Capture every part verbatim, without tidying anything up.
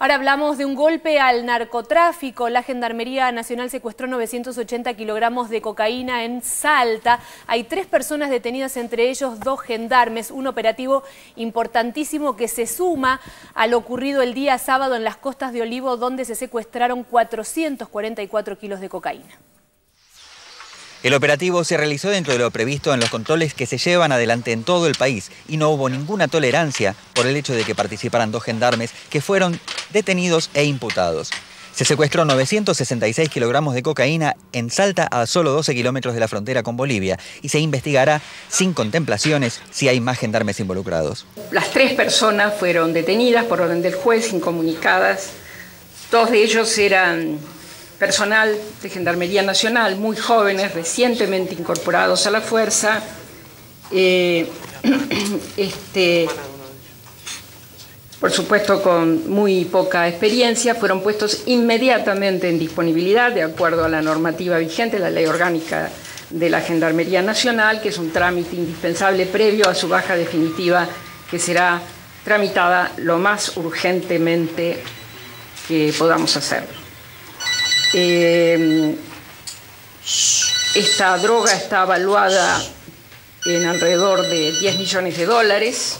Ahora hablamos de un golpe al narcotráfico. La Gendarmería Nacional secuestró novecientos ochenta kilogramos de cocaína en Salta. Hay tres personas detenidas, entre ellos dos gendarmes. Un operativo importantísimo que se suma a lo ocurrido el día sábado en las costas de Olivo, donde se secuestraron cuatrocientos cuarenta y cuatro kilos de cocaína. El operativo se realizó dentro de lo previsto en los controles que se llevan adelante en todo el país y no hubo ninguna tolerancia por el hecho de que participaran dos gendarmes que fueron detenidos e imputados. Se secuestró novecientos sesenta y seis kilogramos de cocaína en Salta, a solo doce kilómetros de la frontera con Bolivia, y se investigará sin contemplaciones si hay más gendarmes involucrados. Las tres personas fueron detenidas por orden del juez, incomunicadas. Dos de ellos eran personal de Gendarmería Nacional, muy jóvenes, recientemente incorporados a la fuerza. Eh, este, por supuesto, con muy poca experiencia, fueron puestos inmediatamente en disponibilidad de acuerdo a la normativa vigente, la Ley Orgánica de la Gendarmería Nacional, que es un trámite indispensable previo a su baja definitiva, que será tramitada lo más urgentemente que podamos hacerlo. Eh, esta droga está valuada en alrededor de diez millones de dólares.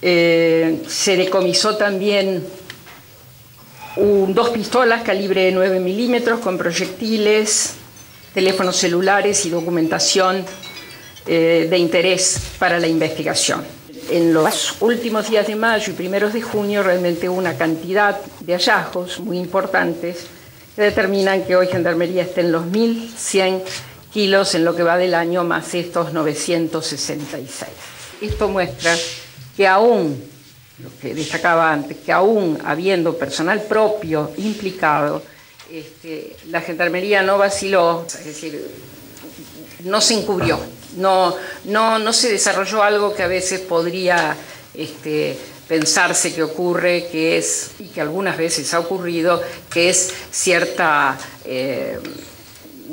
Eh, se decomisó también un, dos pistolas calibre nueve milímetros con proyectiles, teléfonos celulares y documentación eh, de interés para la investigación. En los últimos días de mayo y primeros de junio realmente hubo una cantidad de hallazgos muy importantes que determinan que hoy Gendarmería esté en los mil cien kilos en lo que va del año, más estos novecientos sesenta y seis. Esto muestra que aún, lo que destacaba antes, que aún habiendo personal propio implicado, este, la Gendarmería no vaciló, es decir, no se encubrió, no, no, no se desarrolló algo que a veces podría este, pensarse que ocurre, que es, y que algunas veces ha ocurrido, que es cierta, eh,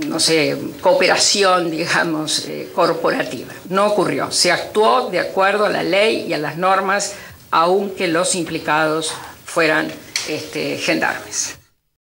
no sé, cooperación, digamos, eh, corporativa. No ocurrió, se actuó de acuerdo a la ley y a las normas, aunque los implicados fueran este, gendarmes.